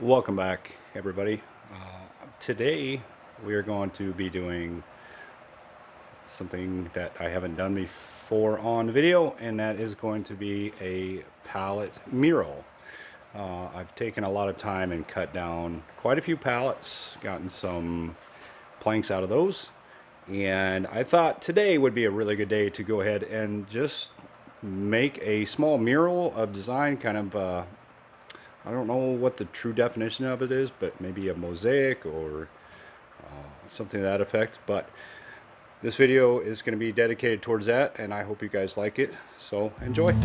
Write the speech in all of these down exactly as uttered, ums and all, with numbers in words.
Welcome back, everybody. Uh, today we are going to be doing something that I haven't done before on video, and that is going to be a pallet mural. Uh, I've taken a lot of time and cut down quite a few pallets, gotten some planks out of those, and I thought today would be a really good day to go ahead and just make a small mural of design, kind of uh, I don't know what the true definition of it is, but maybe a mosaic or uh, something to that effect. But this video is going to be dedicated towards that, and I hope you guys like it. So enjoy.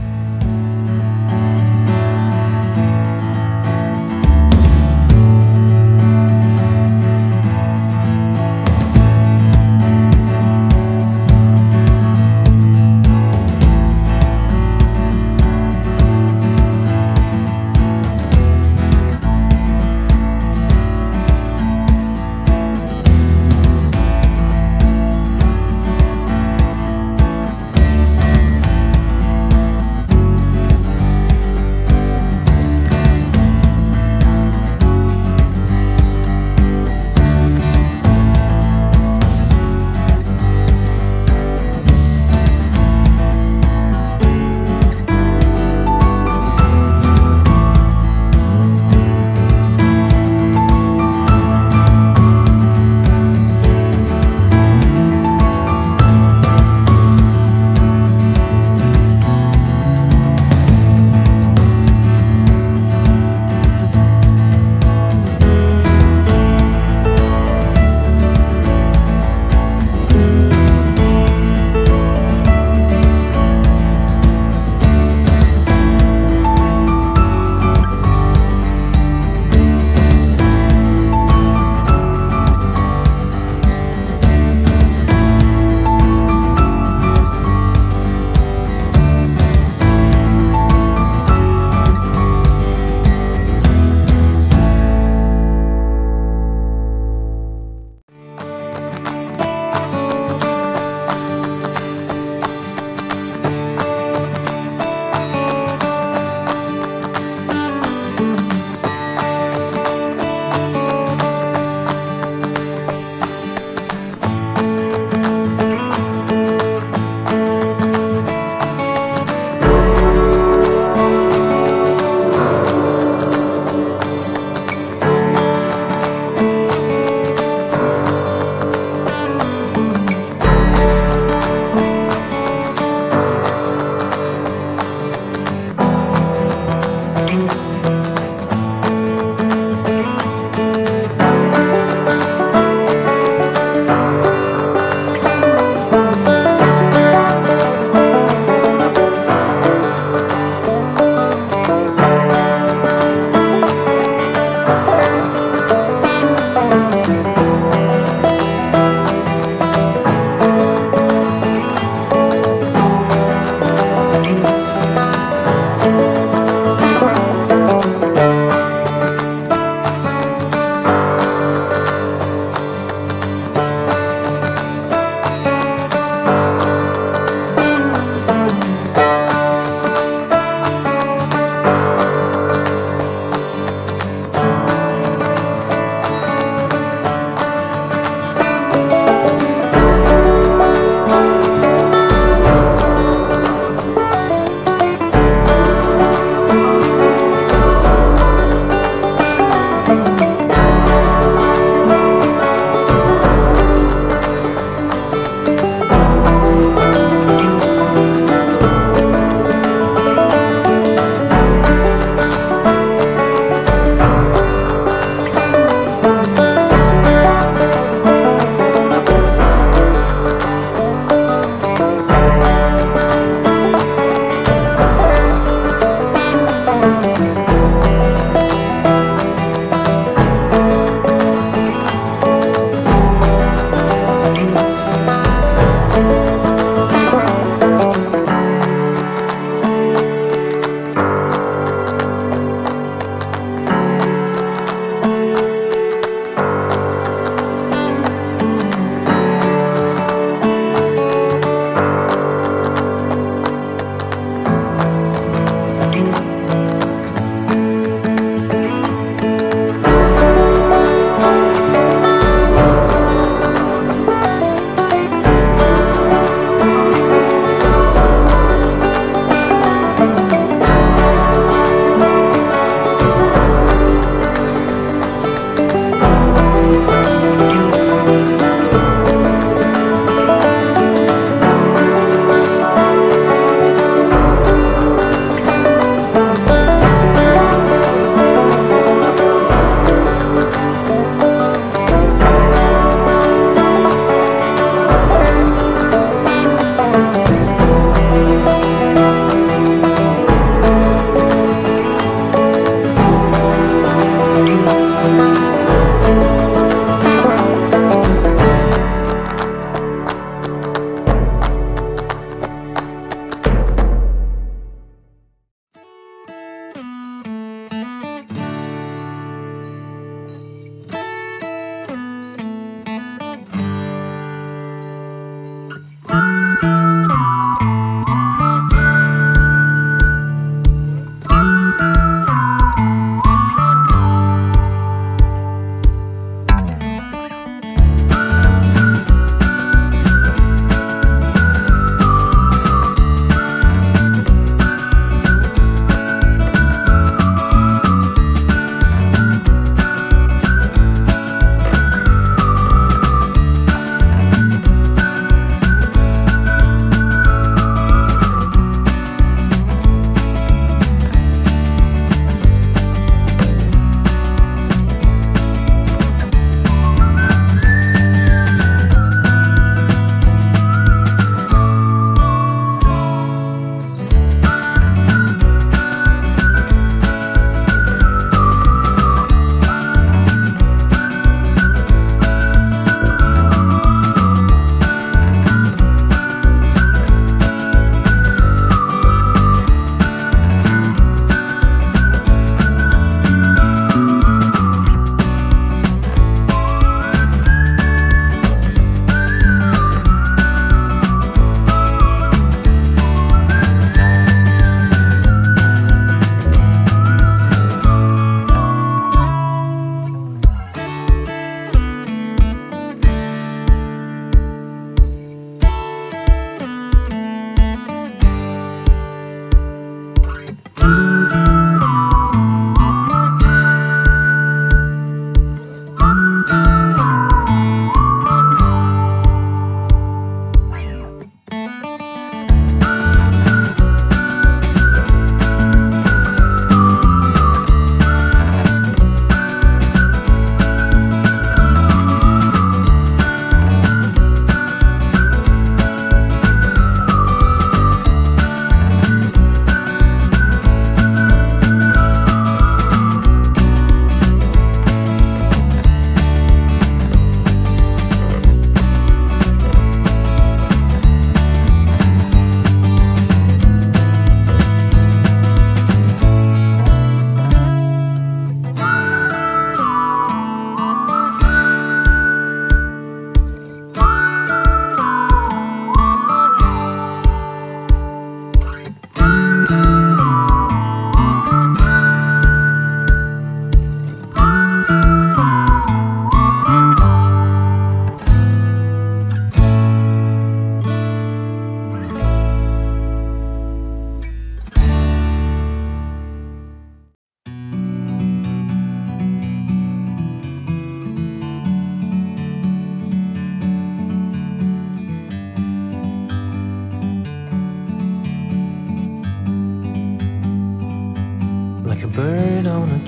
bird on a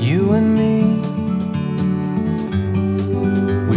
you and me. We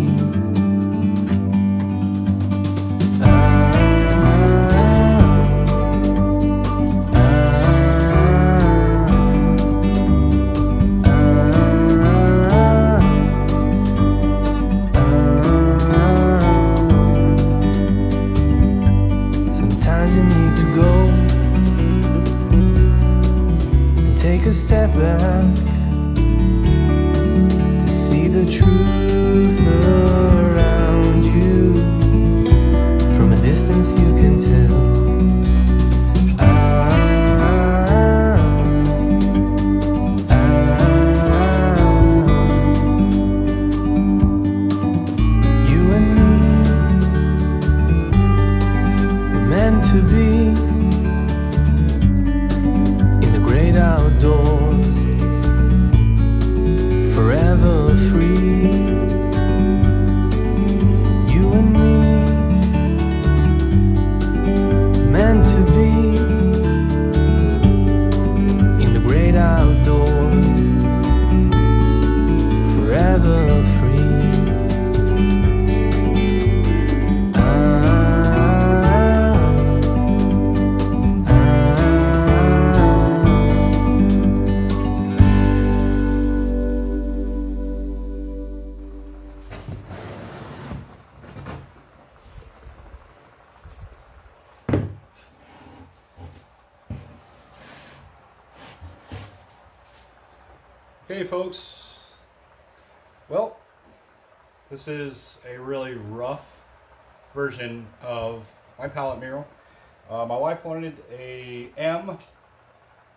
You need to go and take a step back to see the truth around you. From a distance you can tell. To be in the great outdoors, forever free. You and me, meant to be in the great outdoors, forever free. Okay folks, well, this is a really rough version of my palette mural. Uh, my wife wanted a M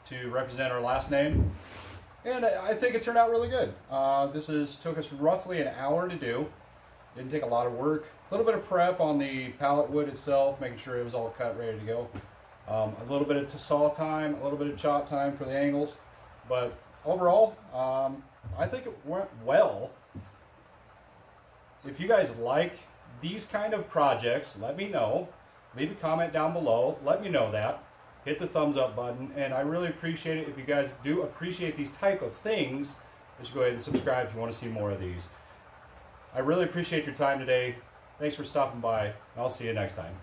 to represent her last name, and I think it turned out really good. Uh, this is took us roughly an hour to do. Didn't take a lot of work. A little bit of prep on the palette wood itself, making sure it was all cut, ready to go. Um, a little bit of saw time, a little bit of chop time for the angles, but overall, um, I think it went well. If you guys like these kind of projects, let me know. Leave a comment down below. Let me know that. Hit the thumbs up button. And I really appreciate it. If you guys do appreciate these type of things, just go ahead and subscribe if you want to see more of these. I really appreciate your time today. Thanks for stopping by. And I'll see you next time.